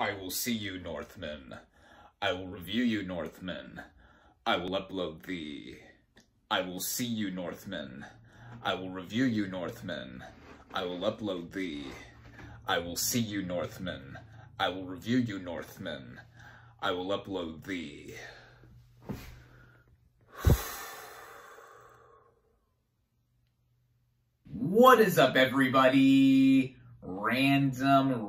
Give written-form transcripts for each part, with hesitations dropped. I will see you, Northman. I will review you, Northman. I will upload thee. I will see you, Northman. I will review you, Northman. I will upload thee. I will see you, Northman. I will review you, Northman. I will upload thee. What is up, everybody? Random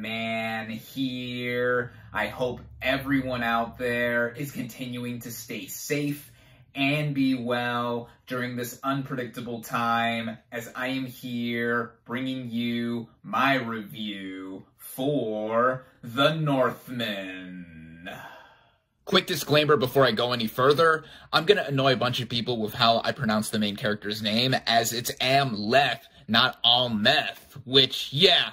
man here. I hope everyone out there is continuing to stay safe and be well during this unpredictable time, as I am here bringing you my review for The Northman. Quick disclaimer before I go any further. I'm going to annoy a bunch of people with how I pronounce the main character's name, as it's Amleth, not Amleth, which, yeah,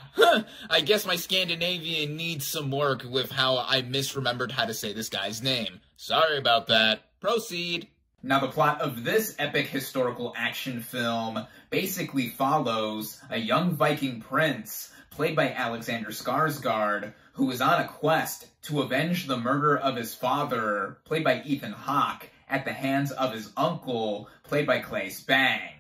I guess my Scandinavian needs some work with how I misremembered how to say this guy's name. Sorry about that. Proceed. Now, the plot of this epic historical action film basically follows a young Viking prince, played by Alexander Skarsgård, who is on a quest to avenge the murder of his father, played by Ethan Hawke, at the hands of his uncle, played by Claes Bang.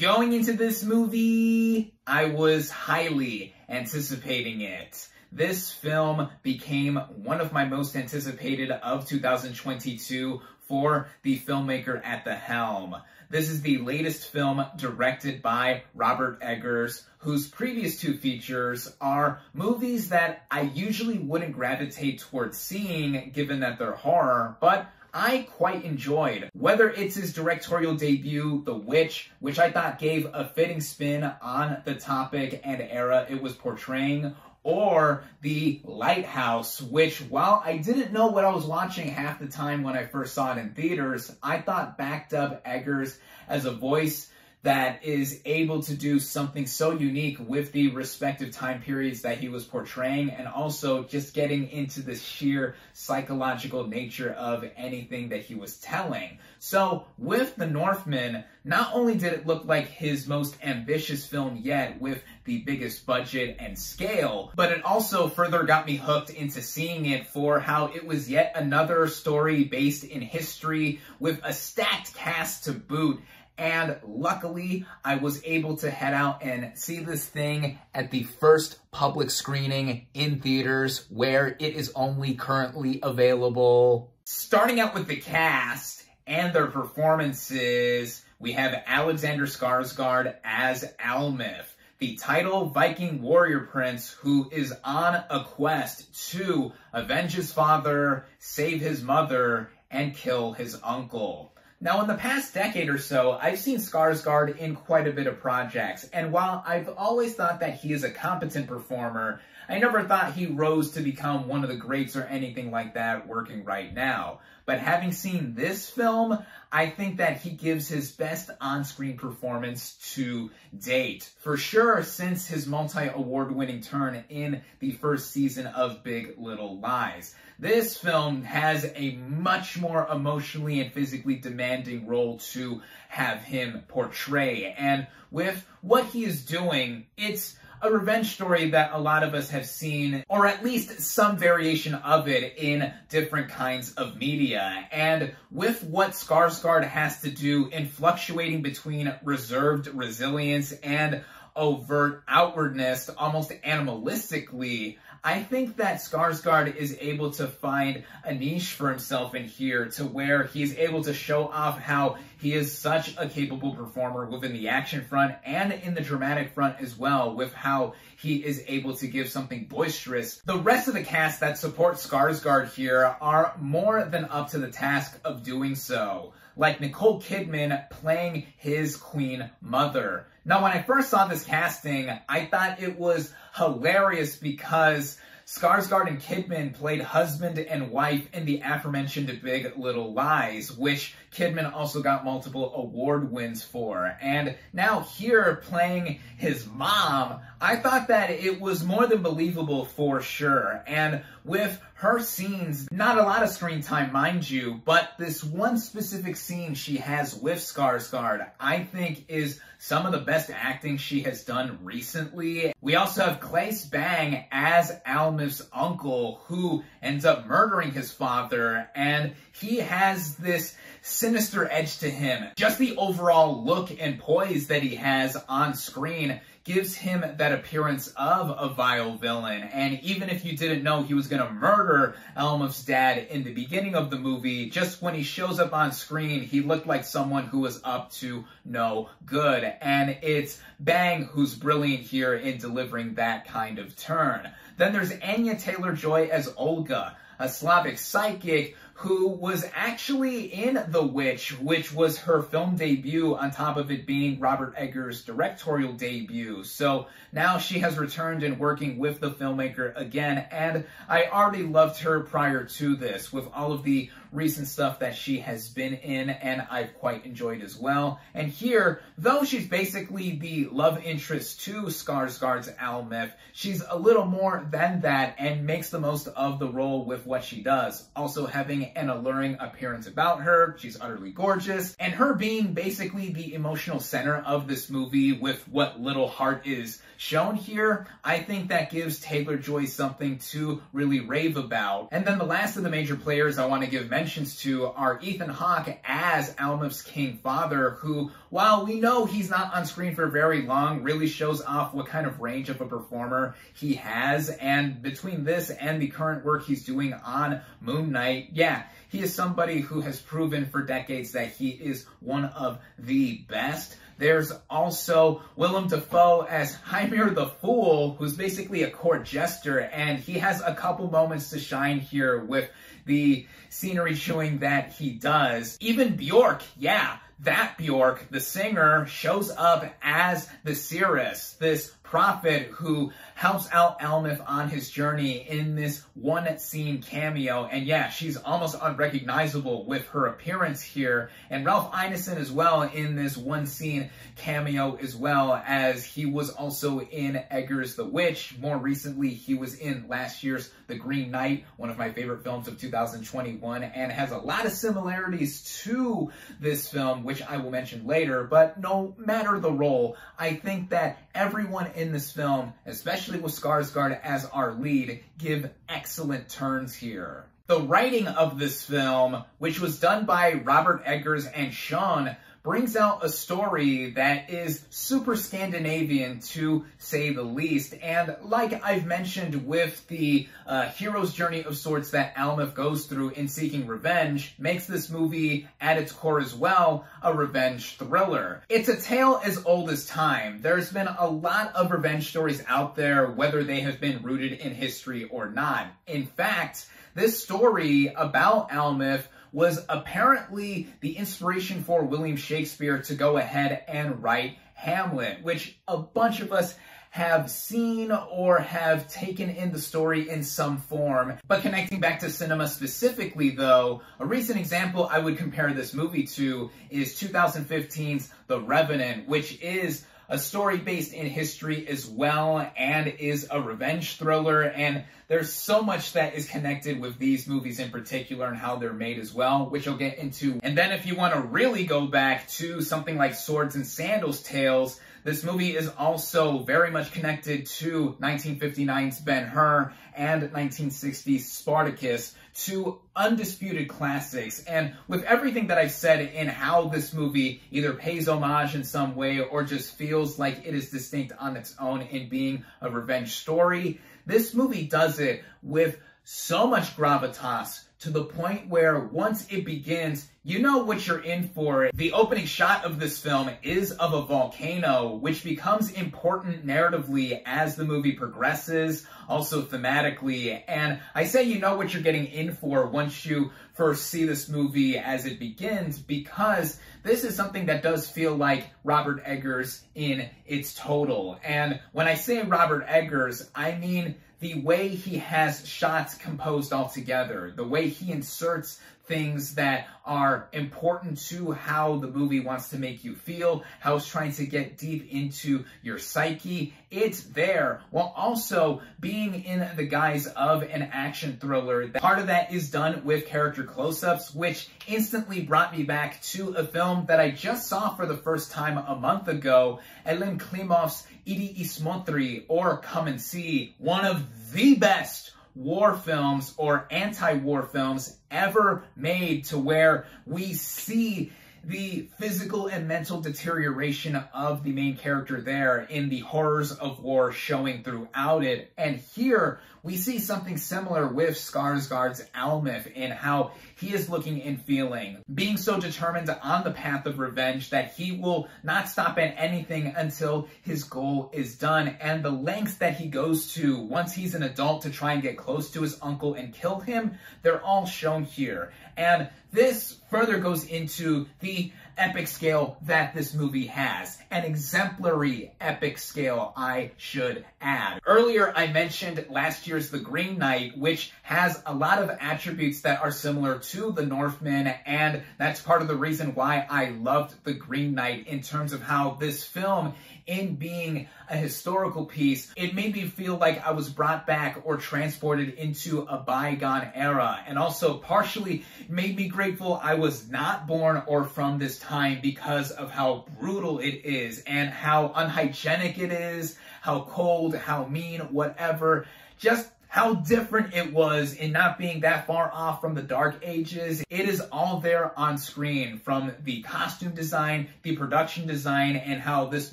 Going into this movie, I was highly anticipating it. This film became one of my most anticipated of 2022 for the filmmaker at the helm. This is the latest film directed by Robert Eggers, whose previous two features are movies that I usually wouldn't gravitate towards seeing, given that they're horror, but I quite enjoyed. Whether it's his directorial debut, The Witch, which I thought gave a fitting spin on the topic and era it was portraying, or The Lighthouse, which, while I didn't know what I was watching half the time when I first saw it in theaters, I thought backed up Eggers as a voice that is able to do something so unique with the respective time periods that he was portraying, and also just getting into the sheer psychological nature of anything that he was telling. So with The Northman, not only did it look like his most ambitious film yet with the biggest budget and scale, but it also further got me hooked into seeing it for how it was yet another story based in history with a stacked cast to boot. And luckily, I was able to head out and see this thing at the first public screening in theaters, where it is only currently available. Starting out with the cast and their performances, we have Alexander Skarsgård as Amleth, the title Viking warrior prince who is on a quest to avenge his father, save his mother, and kill his uncle. Now, in the past decade or so, I've seen Skarsgård in quite a bit of projects, and while I've always thought that he is a competent performer, I never thought he rose to become one of the greats or anything like that working right now. But having seen this film, I think that he gives his best on-screen performance to date. For sure, since his multi-award-winning turn in the first season of Big Little Lies. This film has a much more emotionally and physically demanding role to have him portray. And with what he is doing, it's a revenge story that a lot of us have seen, or at least some variation of it, in different kinds of media. And with what Skarsgård has to do in fluctuating between reserved resilience and overt outwardness, almost animalistically, I think that Skarsgård is able to find a niche for himself in here, to where he's able to show off how he is such a capable performer within the action front and in the dramatic front as well, with how he is able to give something boisterous. The rest of the cast that support Skarsgård here are more than up to the task of doing so, like Nicole Kidman playing his queen mother. Now, when I first saw this casting, I thought it was hilarious because Skarsgård and Kidman played husband and wife in the aforementioned Big Little Lies, which Kidman also got multiple award wins for. And now here, playing his mom, I thought that it was more than believable for sure, and with her scenes, not a lot of screen time, mind you, but this one specific scene she has with Skarsgård, I think is some of the best acting she has done recently. We also have Claes Bang as Amleth's uncle, who ends up murdering his father, and he has this sinister edge to him. Just the overall look and poise that he has on screen gives him that appearance of a vile villain. And even if you didn't know he was going to murder Amleth's dad in the beginning of the movie, just when he shows up on screen, he looked like someone who was up to no good. And it's Bang who's brilliant here in delivering that kind of turn. Then there's Anya Taylor-Joy as Olga, a Slavic psychic who was actually in The Witch, which was her film debut on top of it being Robert Eggers' directorial debut. So now she has returned and working with the filmmaker again, and I already loved her prior to this with all of the recent stuff that she has been in, and I've quite enjoyed as well. And here, though she's basically the love interest to Skarsgård's Amleth, she's a little more than that and makes the most of the role with what she does. Also having an alluring appearance about her. She's utterly gorgeous. And her being basically the emotional center of this movie with what little heart is shown here, I think that gives Taylor-Joy something to really rave about. And then the last of the major players I want to give mentions to are Ethan Hawke as Amleth's king father, who, while we know he's not on screen for very long, really shows off what kind of range of a performer he has. And between this and the current work he's doing on Moon Knight, yeah, he is somebody who has proven for decades that he is one of the best. There's also Willem Dafoe as Hymir the Fool, who's basically a court jester, and he has a couple moments to shine here with the scenery chewing that he does. Even Bjork, yeah, that Bjork, the singer, shows up as the seeress, this prophet who helps out Amleth on his journey in this one scene cameo. And yeah, she's almost unrecognizable with her appearance here. And Ralph Ineson as well in this one scene cameo as well, as he was also in Eggers' The Witch. More recently, he was in last year's The Green Knight, one of my favorite films of 2021, and has a lot of similarities to this film, which I will mention later. But no matter the role, I think that everyone in this film, especially with Skarsgård as our lead, give excellent turns here. The writing of this film, which was done by Robert Eggers and Sjón, brings out a story that is super Scandinavian, to say the least. And like I've mentioned with the hero's journey of sorts that Amleth goes through in seeking revenge, makes this movie, at its core as well, a revenge thriller. It's a tale as old as time. There's been a lot of revenge stories out there, whether they have been rooted in history or not. In fact, this story about Amleth was apparently the inspiration for William Shakespeare to go ahead and write Hamlet, which a bunch of us have seen or have taken in the story in some form. But connecting back to cinema specifically though, a recent example I would compare this movie to is 2015's The Revenant, which is a story based in history as well and is a revenge thriller, and there's so much that is connected with these movies in particular and how they're made as well, which I'll get into. And then if you want to really go back to something like Swords and Sandals Tales, this movie is also very much connected to 1959's Ben-Hur and 1960's Spartacus, two undisputed classics. And with everything that I've said in how this movie either pays homage in some way or just feels like it is distinct on its own in being a revenge story, this movie does it with so much gravitas, to the point where once it begins, you know what you're in for. The opening shot of this film is of a volcano, which becomes important narratively as the movie progresses, also thematically. And I say you know what you're getting in for once you first see this movie as it begins, because this is something that does feel like Robert Eggers in its total. And when I say Robert Eggers, I mean the way he has shots composed all together, the way he inserts things that are important to how the movie wants to make you feel, how it's trying to get deep into your psyche. It's there, while also being in the guise of an action thriller. Part of that is done with character close-ups, which instantly brought me back to a film that I just saw for the first time a month ago, Elem Klimov's Idi i smotri, or Come and See, one of the best war films or anti-war films ever made, to where we see the physical and mental deterioration of the main character there in the horrors of war showing throughout it. And here we see something similar with Skarsgård's Amleth in how he is looking and feeling, being so determined on the path of revenge that he will not stop at anything until his goal is done. And the lengths that he goes to once he's an adult to try and get close to his uncle and kill him, they're all shown here. And this further goes into the epic scale that this movie has. An exemplary epic scale, I should add. Earlier, I mentioned last year's The Green Knight, which has a lot of attributes that are similar to The Northman, and that's part of the reason why I loved The Green Knight in terms of how this film, in being a historical piece, it made me feel like I was brought back or transported into a bygone era, and also partially made me grateful I was not born or from this time because of how brutal it is and how unhygienic it is, how cold, how mean, whatever. Just how different it was in not being that far off from the Dark Ages. It is all there on screen, from the costume design, the production design, and how this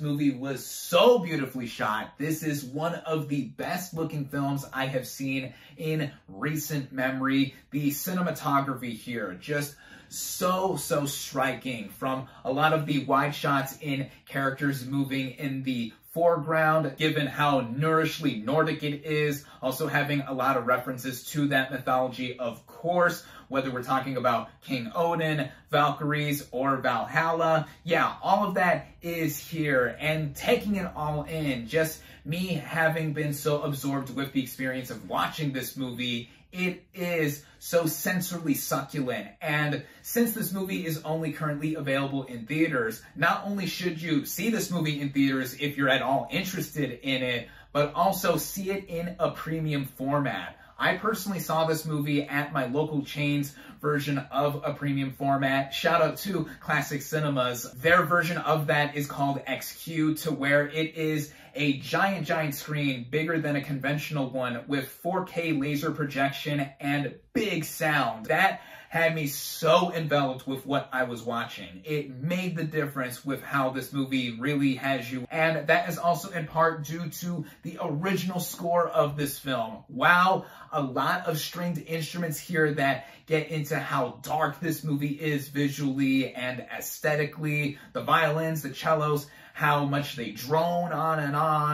movie was so beautifully shot. This is one of the best looking films I have seen in recent memory. The cinematography here, just so striking, from a lot of the wide shots in characters moving in the foreground, given how nourishly Nordic it is, also having a lot of references to that mythology, of course, whether we're talking about King Odin, Valkyries, or Valhalla. Yeah, all of that is here, and taking it all in, just me having been so absorbed with the experience of watching this movie, it is so sensorily succulent. And since this movie is only currently available in theaters, not only should you see this movie in theaters if you're at all interested in it, but also see it in a premium format. I personally saw this movie at my local chain's version of a premium format. Shout out to Classic Cinemas. Their version of that is called XQ, to where it is a giant screen, bigger than a conventional one, with 4K laser projection and big sound. That had me so enveloped with what I was watching. It made the difference with how this movie really has you. And that is also in part due to the original score of this film. Wow, a lot of stringed instruments here that get into how dark this movie is visually and aesthetically. The violins, the cellos, how much they drone on,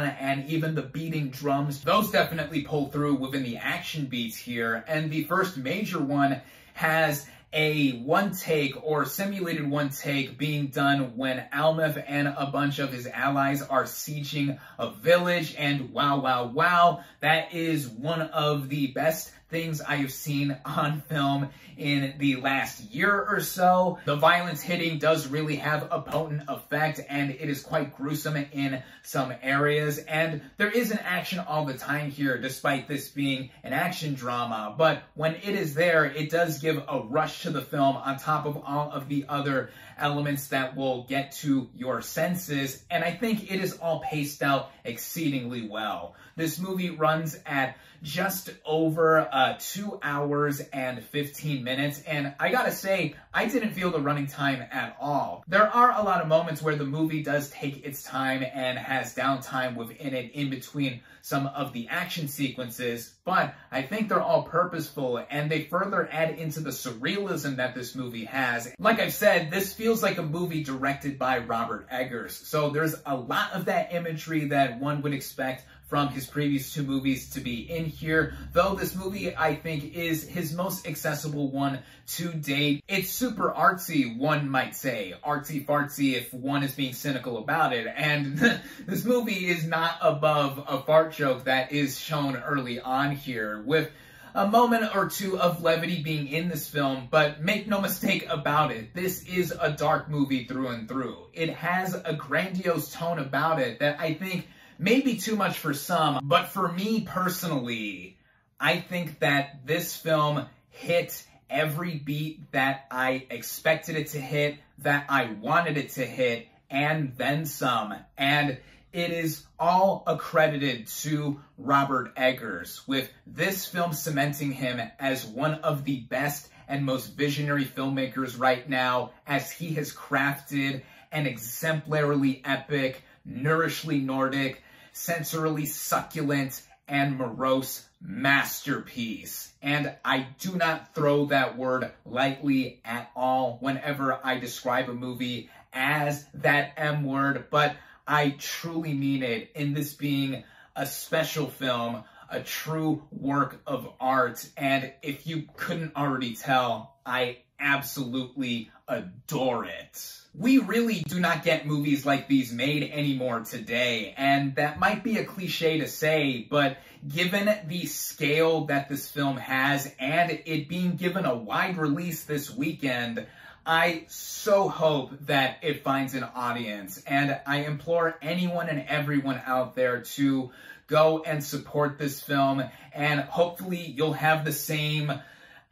and even the beating drums. Those definitely pull through within the action beats here. And the first major one has a one-take or simulated one-take being done when Amleth and a bunch of his allies are sieging a village. And wow, that is one of the best things I have seen on film in the last year or so. The violence hitting does really have a potent effect, and it is quite gruesome in some areas. And there isn't action all the time here, despite this being an action drama. But when it is there, it does give a rush to the film on top of all of the other elements that will get to your senses. And I think it is all paced out exceedingly well. This movie runs at just over 2 hours and 15 minutes. And I gotta say, I didn't feel the running time at all. There are a lot of moments where the movie does take its time and has downtime within it in between some of the action sequences, but I think they're all purposeful, and they further add into the surrealism that this movie has. Like I've said, this feels like a movie directed by Robert Eggers. So there's a lot of that imagery that one would expect from his previous two movies to be in here, though this movie, I think, is his most accessible one to date. It's super artsy, one might say. Artsy-fartsy if one is being cynical about it, and this movie is not above a fart joke that is shown early on here, with a moment or two of levity being in this film, but make no mistake about it, this is a dark movie through and through. It has a grandiose tone about it that I think may be too much for some, but for me personally, I think that this film hit every beat that I expected it to hit, that I wanted it to hit, and then some. And it is all accredited to Robert Eggers, with this film cementing him as one of the best and most visionary filmmakers right now, as he has crafted an exemplarily epic, nourishly Nordic, sensorily succulent, and morose masterpiece. And I do not throw that word lightly at all whenever I describe a movie as that M word, but I truly mean it, in this being a special film, a true work of art, and if you couldn't already tell, I absolutely adore it. We really do not get movies like these made anymore today, and that might be a cliche to say, but given the scale that this film has, and it being given a wide release this weekend, I so hope that it finds an audience, and I implore anyone and everyone out there to go and support this film, and hopefully you'll have the same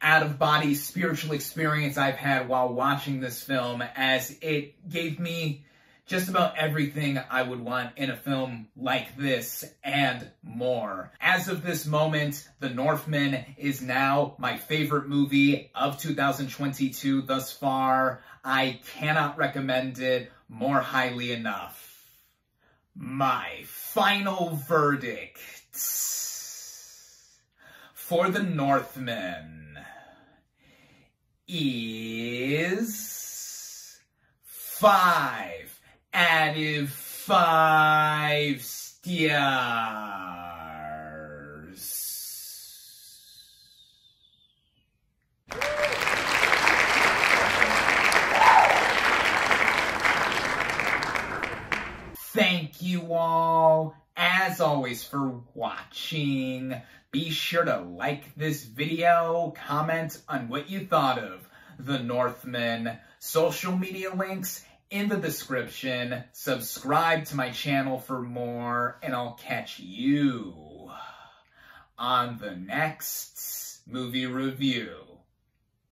out-of-body spiritual experience I've had while watching this film, as it gave me just about everything I would want in a film like this and more. As of this moment, The Northman is now my favorite movie of 2022 thus far. I cannot recommend it more highly enough. My final verdict for The Northman is 5 out of 5 stars. Thank you all, as always, for watching. Be sure to like this video, comment on what you thought of The Northman, social media links in the description, subscribe to my channel for more, and I'll catch you on the next movie review.